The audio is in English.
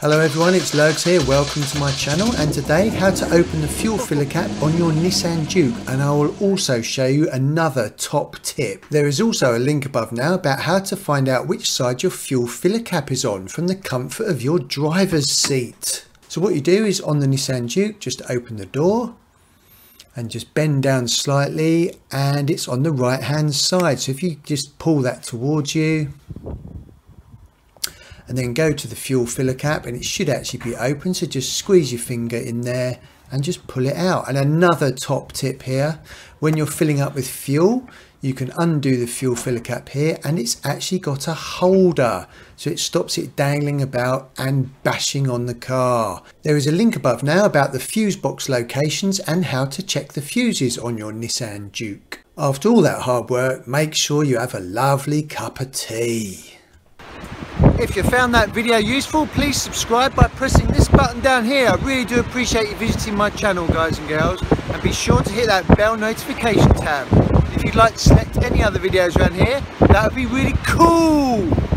Hello everyone, it's Lurgs here, welcome to my channel, and today how to open the fuel filler cap on your Nissan Juke, and I will also show you another top tip. There is also a link above now about how to find out which side your fuel filler cap is on from the comfort of your driver's seat. So what you do is on the Nissan Juke, just open the door and just bend down slightly and it's on the right hand side. So if you just pull that towards you, and then go to the fuel filler cap and it should actually be open, so just squeeze your finger in there and just pull it out. And another top tip here, when you're filling up with fuel, you can undo the fuel filler cap here and it's actually got a holder, so it stops it dangling about and bashing on the car. There is a link above now about the fuse box locations and how to check the fuses on your Nissan Juke. After all that hard work, make sure you have a lovely cup of tea. If you found that video useful, please subscribe by pressing this button down here. I really do appreciate you visiting my channel, guys and girls, and be sure to hit that bell notification tab. If you'd like to select any other videos around here, that would be really cool.